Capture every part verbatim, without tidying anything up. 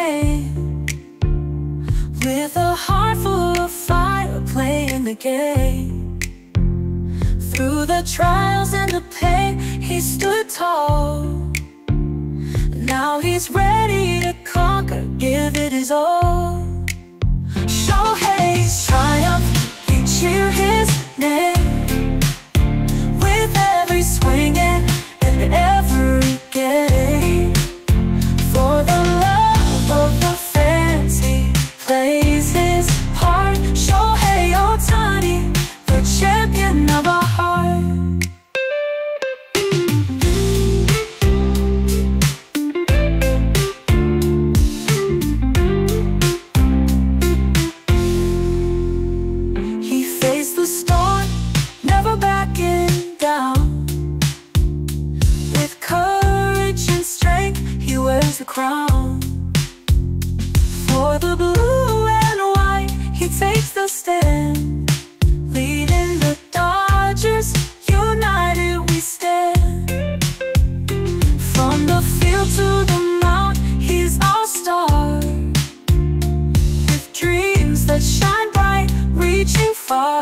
day, with a heart full of fire, playing the game. Through the trials and the pain, he stood tall. Now he's ready to conquer, give it his all. Shohei's triumph, he cheered his name with every swing and every game. For the love of the fans, he plays his part. Shohei Ohtani, the champion of our heart. The storm, never backing down. With courage and strength, he wears the crown. For the blue and white, he takes the stand, leading the Dodgers. United we stand. From the field to the mound, he's our star. With dreams that shine bright, reaching far.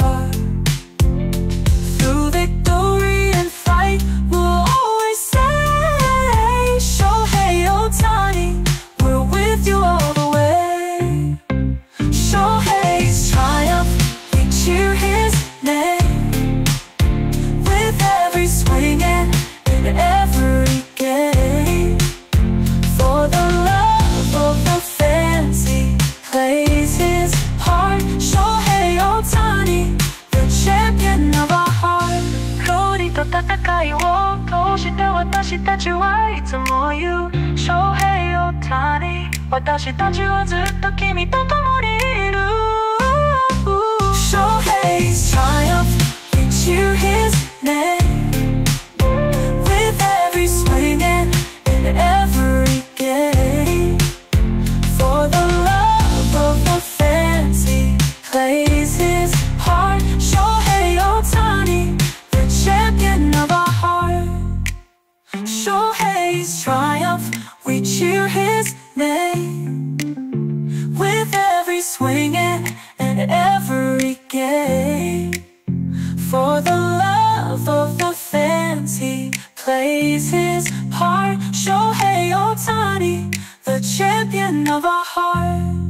Tatakai wo toshite watashi tachi wa itsumo you Shohei Ohtani, watashi tachi wa zutto kimi to tomoni iru. Shohei's triumph, we cheer his name with every swing and in every game. For the love of the fans, he plays his heart. Shohei Ohtani, champion of our heart. Shohei's triumph, we cheer his name with every swing and, and every game. For the love of the fans, he plays his part. Shohei Ohtani, the champion of our heart.